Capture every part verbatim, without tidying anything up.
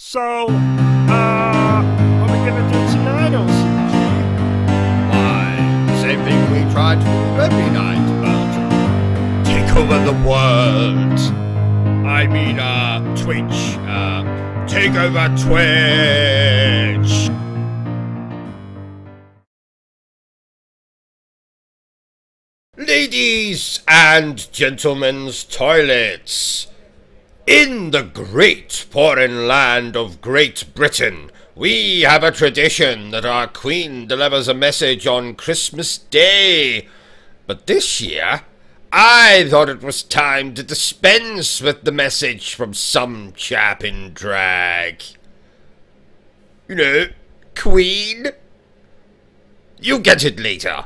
So, uh, what are we gonna do tonight, O C G? Why, the same thing we try to do every night, Bertram. Take over the world. I mean, uh, Twitch. Uh, take over Twitch. Ladies and gentlemen's toilets. In the great foreign land of Great Britain, we have a tradition that our Queen delivers a message on Christmas Day. But this year, I thought it was time to dispense with the message from some chap in drag. You know, Queen? You'll get it later.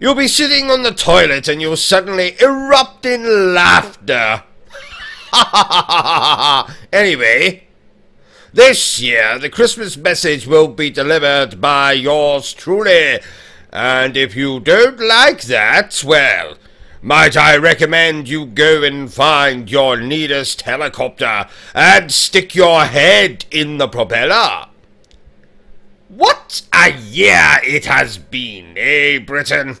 You'll be sitting on the toilet and you'll suddenly erupt in laughter. Ha ha ha ha ha! Anyway, this year the Christmas message will be delivered by yours truly. And if you don't like that, well, might I recommend you go and find your neatest helicopter and stick your head in the propeller? What a year it has been, eh, Britain?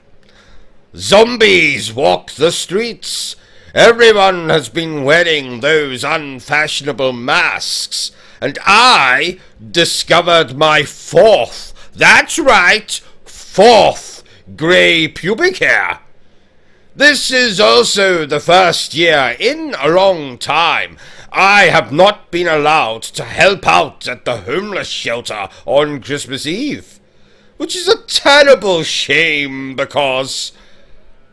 Zombies walk the streets. Everyone has been wearing those unfashionable masks. And I discovered my fourth, that's right, fourth grey pubic hair. This is also the first year in a long time I have not been allowed to help out at the homeless shelter on Christmas Eve, which is a terrible shame because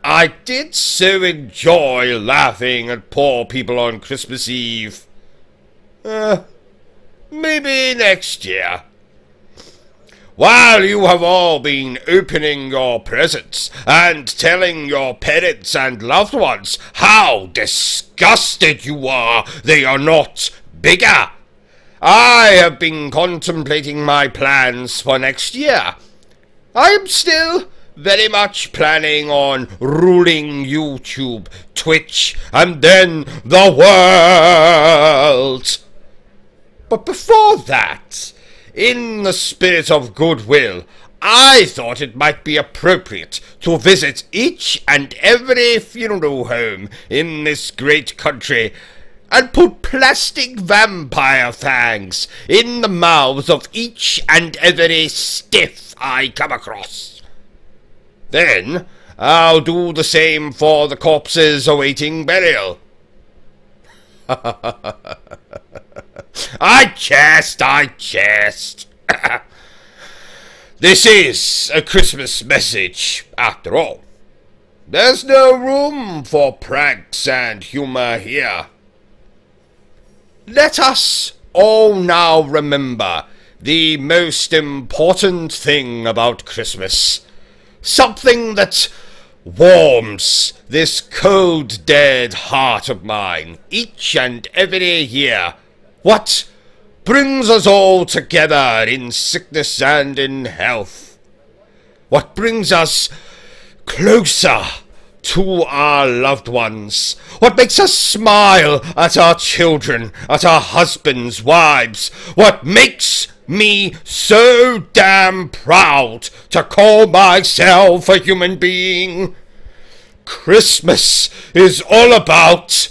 I did so enjoy laughing at poor people on Christmas Eve. Uh, maybe next year. While you have all been opening your presents and telling your parents and loved ones how disgusted you are they are not bigger, I have been contemplating my plans for next year. I am still very much planning on ruling YouTube, Twitch, and then the world. But before that, in the spirit of goodwill, I thought it might be appropriate to visit each and every funeral home in this great country and put plastic vampire fangs in the mouths of each and every stiff I come across. Then I'll do the same for the corpses awaiting burial. I jest, I jest. This is a Christmas message, after all. There's no room for pranks and humour here. Let us all now remember the most important thing about Christmas. Something that warms this cold, dead heart of mine each and every year. What brings us all together in sickness and in health? What brings us closer to our loved ones? What makes us smile at our children, at our husbands, wives? What makes me so damn proud to call myself a human being? Christmas is all about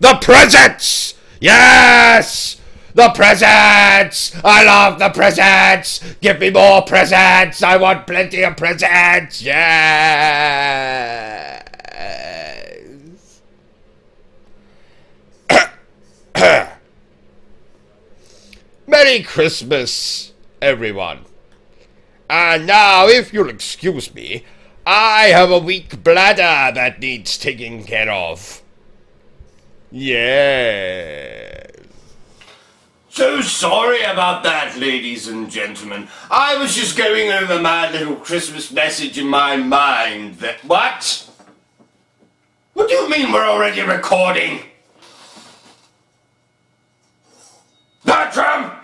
the presents! Yes! The presents! I love the presents! Give me more presents! I want plenty of presents! Yes! Merry Christmas, everyone. And now, if you'll excuse me, I have a weak bladder that needs taking care of. Yeah. So sorry about that, ladies and gentlemen. I was just going over my little Christmas message in my mind that... What? What do you mean we're already recording? Bertram!